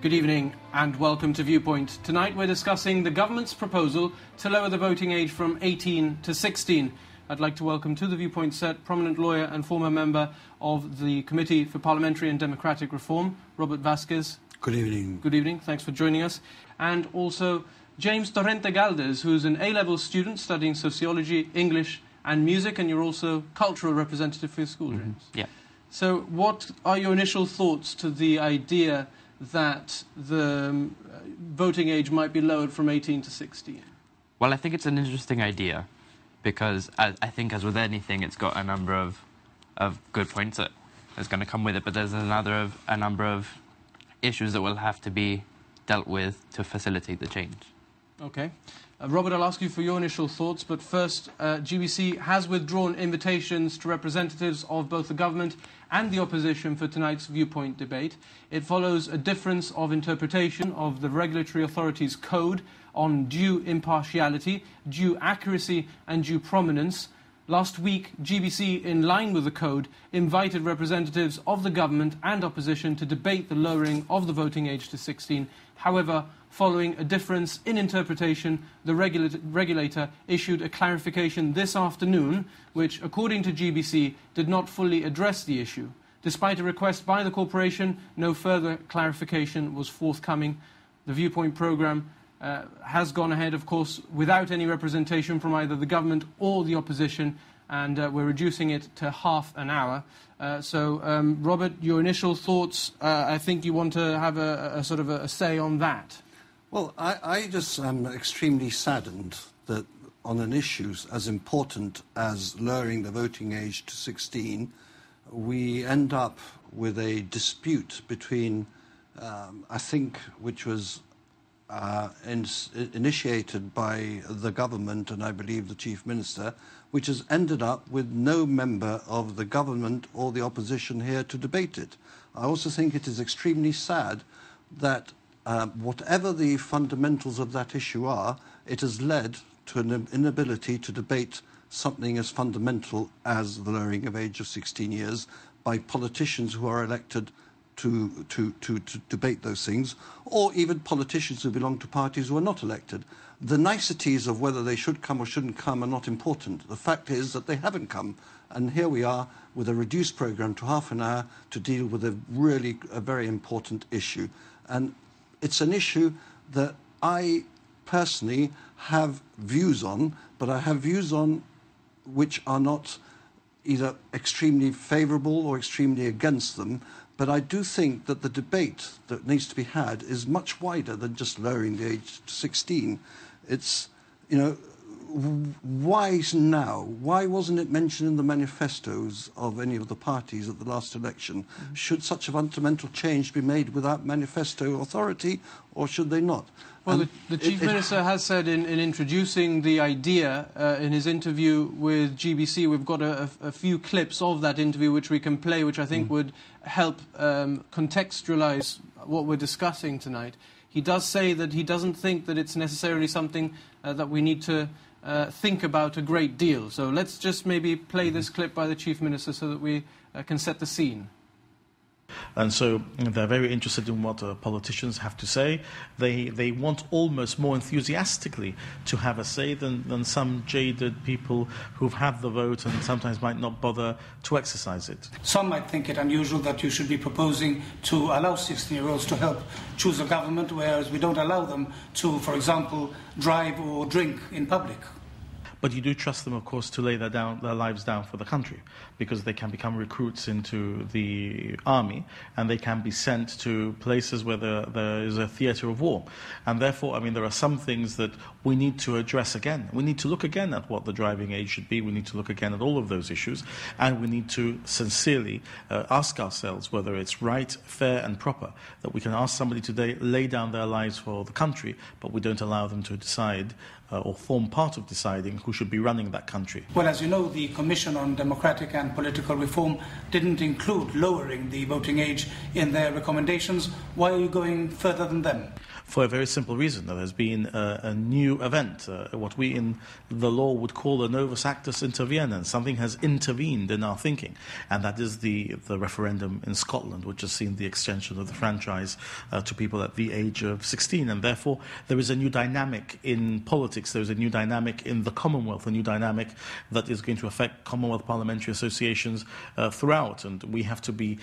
Good evening and welcome to Viewpoint. Tonight we're discussing the government's proposal to lower the voting age from 18 to 16. I'd like to welcome to the Viewpoint set prominent lawyer and former member of the Committee for Parliamentary and Democratic Reform, Robert Vasquez. Good evening. Good evening. Thanks for joining us. And also James Torrente-Galdes, who's an A-level student studying sociology, English and music, and you're also cultural representative for your school, James. Yeah. So what are your initial thoughts to the idea that the voting age might be lowered from 18 to 16? Well, I think it's an interesting idea because I think, as with anything, it's got a number of good points that is going to come with it, but there's a number of issues that will have to be dealt with to facilitate the change. Okay. Robert, I'll ask you for your initial thoughts, but first, GBC has withdrawn invitations to representatives of both the government and the opposition for tonight's Viewpoint debate. It follows a difference of interpretation of the Regulatory Authority's code on due impartiality, due accuracy and due prominence. Last week, GBC, in line with the code, invited representatives of the government and opposition to debate the lowering of the voting age to 16. However, following a difference in interpretation, the regulator issued a clarification this afternoon, which, according to GBC, did not fully address the issue. Despite a request by the corporation, no further clarification was forthcoming. The Viewpoint programme has gone ahead, of course, without any representation from either the government or the opposition, and we're reducing it to half an hour. So, Robert, your initial thoughts, I think you want to have a sort of a say on that. Well, I just am extremely saddened that on an issue as important as lowering the voting age to 16, we end up with a dispute between, I think, which was initiated by the government and I believe the Chief Minister, which has ended up with no member of the government or the opposition here to debate it. I also think it is extremely sad that whatever the fundamentals of that issue are, it has led to an inability to debate something as fundamental as the lowering of age of 16 years by politicians who are elected to debate those things, or even politicians who belong to parties who are not elected. The niceties of whether they should come or shouldn't come are not important. The fact is that they haven't come, and here we are with a reduced programme to half an hour to deal with a very important issue. And it's an issue that I personally have views on, but I have views on which are not either extremely favourable or extremely against them. But I do think that the debate that needs to be had is much wider than just lowering the age to 16. It's, you know, why now? Why wasn't it mentioned in the manifestos of any of the parties at the last election? Should such a fundamental change be made without manifesto authority, or should they not? Well, the Chief Minister has said in introducing the idea in his interview with GBC, we've got a few clips of that interview which we can play, which I think would help contextualise what we're discussing tonight. He does say that he doesn't think that it's necessarily something that we need to think about a great deal. So let's just maybe play this clip by the Chief Minister so that we can set the scene. And so they're very interested in what politicians have to say. They want almost more enthusiastically to have a say than some jaded people who've had the vote and sometimes might not bother to exercise it. Some might think it unusual that you should be proposing to allow 16-year-olds to help choose a government, whereas we don't allow them to, for example, drive or drink in public. But you do trust them, of course, to lay their lives down for the country, because they can become recruits into the army and they can be sent to places where there is a theatre of war. And therefore, I mean, there are some things that we need to address again. We need to look again at what the driving age should be. We need to look again at all of those issues. And we need to sincerely ask ourselves whether it's right, fair and proper that we can ask somebody today lay down their lives for the country, but we don't allow them to decide or form part of deciding who should be running that country. Well, as you know, the Commission on Democratic and Political Reform didn't include lowering the voting age in their recommendations. Why are you going further than them? for a very simple reason. There has been a new event, what we in the law would call a novus actus intervenens. Something has intervened in our thinking, and that is the referendum in Scotland, which has seen the extension of the franchise to people at the age of 16, and therefore there is a new dynamic in politics, there is a new dynamic in the Commonwealth, a new dynamic that is going to affect Commonwealth parliamentary associations throughout, and we have to be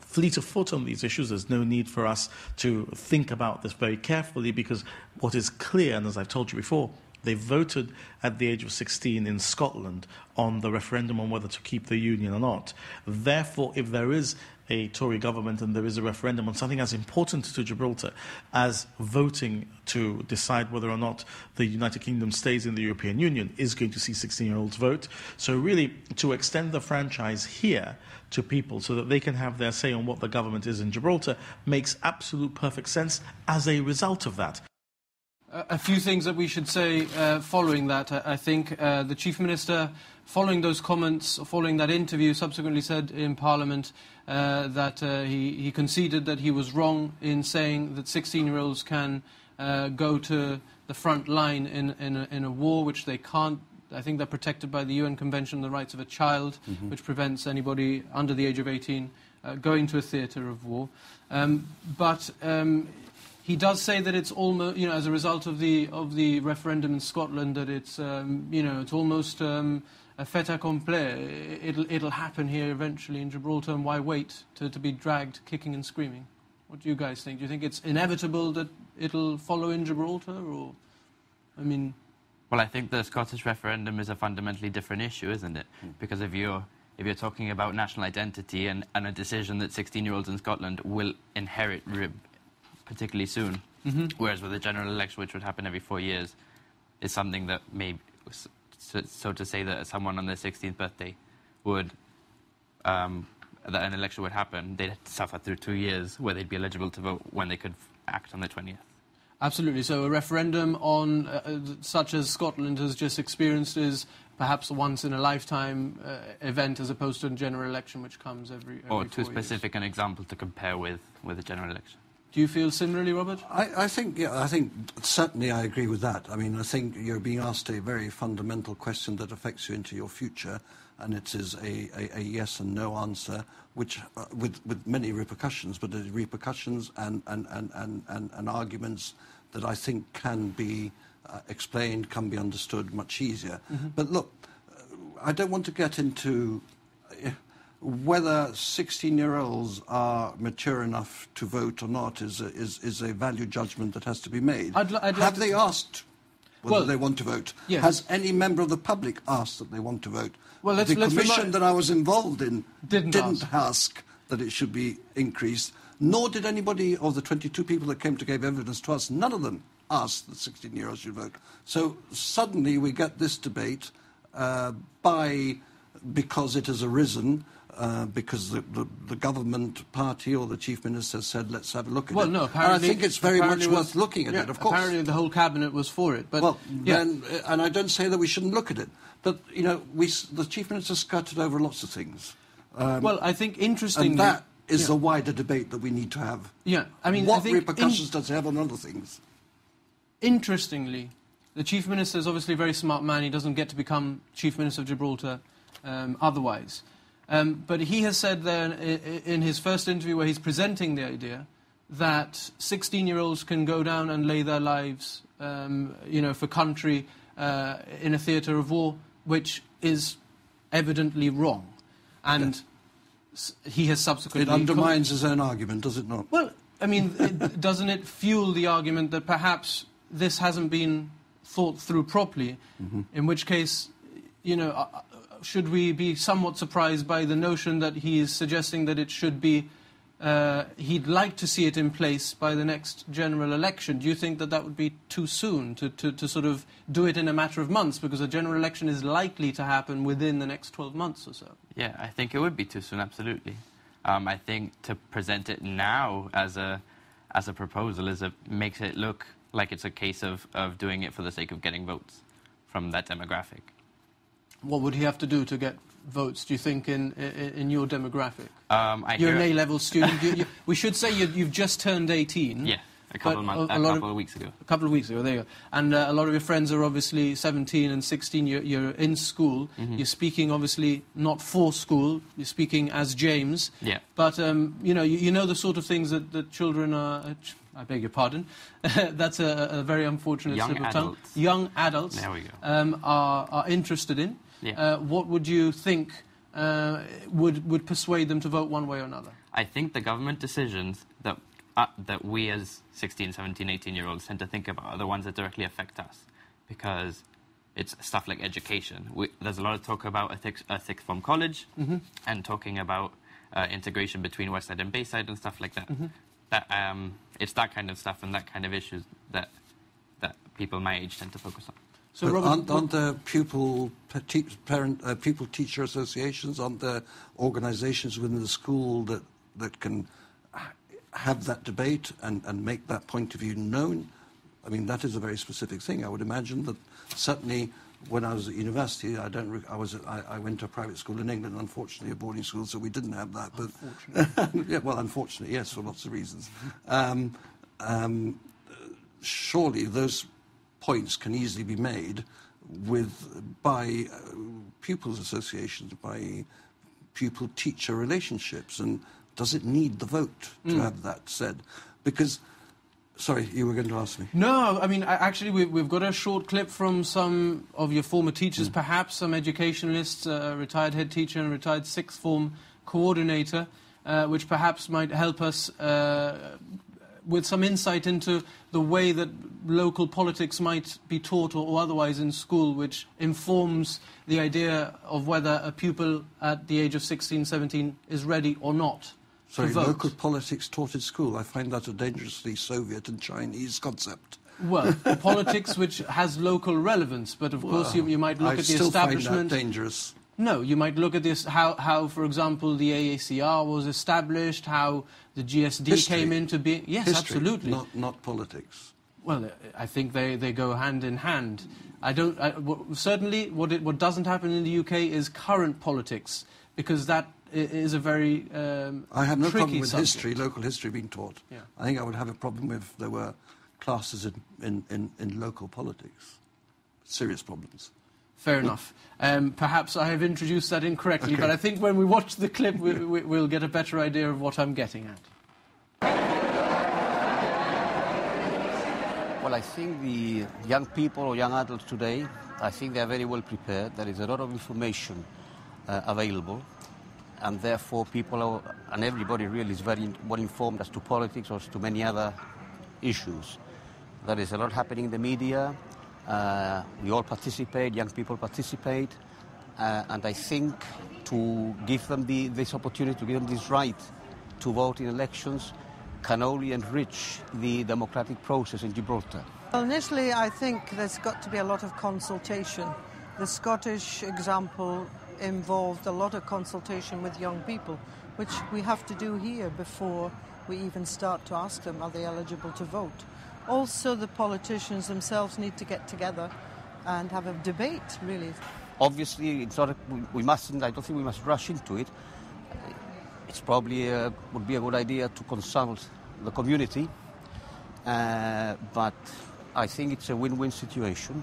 fleet of foot on these issues. There's no need for us to think about this very carefully, because what is clear, and as I've told you before, they voted at the age of 16 in Scotland on the referendum on whether to keep the union or not. Therefore, if there is a Tory government and there is a referendum on something as important to Gibraltar as voting to decide whether or not the United Kingdom stays in the European Union, is going to see 16-year-olds vote. So really, to extend the franchise here to people so that they can have their say on what the government is in Gibraltar makes absolute perfect sense as a result of that. A few things that we should say following that. I think the Chief Minister, following those comments, following that interview, subsequently said in Parliament that he conceded that he was wrong in saying that 16-year-olds can go to the front line in a war, which they can't. I think they're protected by the UN Convention on the Rights of a Child, mm-hmm. which prevents anybody under the age of 18 going to a theatre of war. He does say that it's almost, you know, as a result of the referendum in Scotland, that it's, you know, it's almost a fait accompli. It'll happen here eventually in Gibraltar, and why wait to be dragged kicking and screaming? What do you guys think? Do you think it's inevitable that it'll follow in Gibraltar, or, I mean? Well, I think the Scottish referendum is a fundamentally different issue, isn't it? Because if you're talking about national identity and a decision that 16-year-olds in Scotland will inherit particularly soon, mm-hmm. whereas with a general election, which would happen every 4 years, is something that maybe, so to say, that someone on their 16th birthday would, that an election would happen, they'd have to suffer through 2 years where they'd be eligible to vote when they could act on their 20th. Absolutely. So a referendum on, such as Scotland has just experienced, is perhaps a once-in-a-lifetime event, as opposed to a general election, which comes every or too specific an example to compare with a general election. Do you feel similarly, Robert? I think certainly I agree with that. I mean, I think you're being asked a very fundamental question that affects you into your future, and it is a yes and no answer, which with many repercussions, but the repercussions and arguments that I think can be explained, can be understood much easier. Mm-hmm. But look, I don't want to get into whether 16-year-olds are mature enough to vote or not is a value judgment that has to be made. Have they asked whether they want to vote? Yes. Has any member of the public asked that they want to vote? Well, the commission that I was involved in didn't ask that it should be increased, nor did anybody of the 22 people that came to give evidence to us, none of them asked that 16-year-olds should vote. So suddenly we get this debate because it has arisen, because the government party or the Chief Minister said, let's have a look at it. Well, no, apparently... And I think it's very much worth looking at it, of course. Apparently the whole Cabinet was for it, but... Well, yeah. And I don't say that we shouldn't look at it, but, you know, the Chief Minister skirted over lots of things. Well, I think, interestingly... And that is the wider debate that we need to have. Yeah, I mean... What repercussions does it have on other things? Interestingly, the Chief Minister is obviously a very smart man. He doesn't get to become Chief Minister of Gibraltar otherwise. But he has said there in his first interview where he's presenting the idea that 16-year-olds can go down and lay their lives, you know, for country in a theatre of war, which is evidently wrong. And he has subsequently... It undermines his own argument, does it not? Well, I mean, doesn't it fuel the argument that perhaps this hasn't been thought through properly, mm-hmm. in which case, you know... should we be somewhat surprised by the notion that he is suggesting that it should be, he'd like to see it in place by the next general election? Do you think that that would be too soon to sort of do it in a matter of months, because a general election is likely to happen within the next 12 months or so? Yeah, I think it would be too soon, absolutely. I think to present it now as a proposal makes it look like it's a case of doing it for the sake of getting votes from that demographic. What would he have to do to get votes, do you think, in your demographic? You're an A-level student. We should say you've just turned 18. Yeah. A couple of weeks ago. A couple of weeks ago, there you go. And a lot of your friends are obviously 17 and 16, you're in school, you're speaking obviously not for school, you're speaking as James. Yeah. But, you know the sort of things that, children are, I beg your pardon, that's a very unfortunate slip of tongue. Young adults there we go. Are interested in. Yeah. What would you think would persuade them to vote one way or another? I think the government decisions that we as 16, 17, 18-year-olds tend to think about are the ones that directly affect us, because it's stuff like education. There's a lot of talk about a sixth form college and talking about integration between West Side and Bayside and stuff like that. It's that kind of stuff and that kind of issues that, people my age tend to focus on. So Robert, aren't there pupil-teacher associations, aren't there organisations within the school that, can have that debate and make that point of view known? I mean, that is a very specific thing. I would imagine that certainly when I was at university, I went to a private school in England, unfortunately, a boarding school, so we didn't have that. But unfortunately. Yeah, well, unfortunately, yes, for lots of reasons. Surely those points can easily be made by pupils' associations, by pupil-teacher relationships, and does it need the vote to have that said? Because, sorry, you were going to ask me. No, I mean, actually, we've got a short clip from some of your former teachers, perhaps some educationalists, a retired head teacher and a retired sixth form coordinator, which perhaps might help us with some insight into the way that local politics might be taught or otherwise in school, which informs the idea of whether a pupil at the age of 16, 17 is ready or not. Sorry, local politics taught at school. I find that a dangerously Soviet and Chinese concept. Well, politics which has local relevance, but of course you might look at the establishment. I still find that dangerous. No, you might look at this, how, for example, the AACR was established, how the GSD came into being. Yes, history, absolutely. Not politics. Well, I think they go hand in hand. Certainly, what doesn't happen in the UK is current politics, because that is a very I have no problem with history, local history being taught. Yeah. I think I would have a problem if there were classes in local politics. Serious problems. Fair enough. Perhaps I have introduced that incorrectly, but I think when we watch the clip, we'll get a better idea of what I'm getting at. Well, I think the young people or young adults today, I think they're very well prepared. There is a lot of information available. And therefore and everybody really is very well informed as to politics or as to many other issues. There is a lot happening in the media. We all participate, young people participate. And I think to give them this opportunity, to give them this right to vote in elections can only enrich the democratic process in Gibraltar. Well, initially, I think there's got to be a lot of consultation. The Scottish example involved a lot of consultation with young people, which we have to do here before we even start to ask them, are they eligible to vote? Also, the politicians themselves need to get together and have a debate, really. Obviously, it's not I don't think we must rush into it. It's probably would be a good idea to consult the community, but I think it's a win-win situation.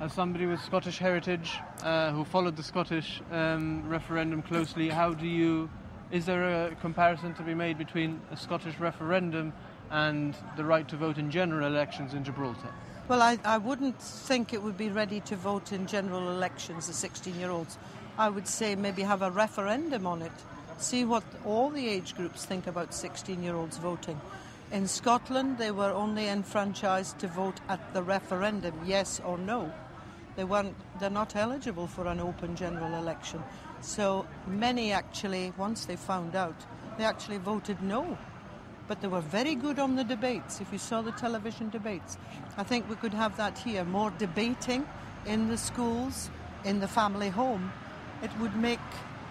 As somebody with Scottish heritage who followed the Scottish referendum closely, is there a comparison to be made between a Scottish referendum and the right to vote in general elections in Gibraltar? Well, I wouldn't think it would be ready to vote in general elections, the 16-year-olds. I would say maybe have a referendum on it, see what all the age groups think about 16-year-olds voting. In Scotland, they were only enfranchised to vote at the referendum, yes or no. They're not eligible for an open general election. So many actually, once they found out, they actually voted no. But they were very good on the debates, if you saw the television debates. I think we could have that here, more debating in the schools, in the family home. It would make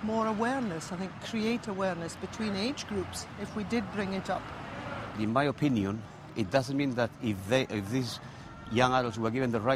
more awareness, I think, create awareness between age groups if we did bring it up. In my opinion, it doesn't mean that if these young adults were given the right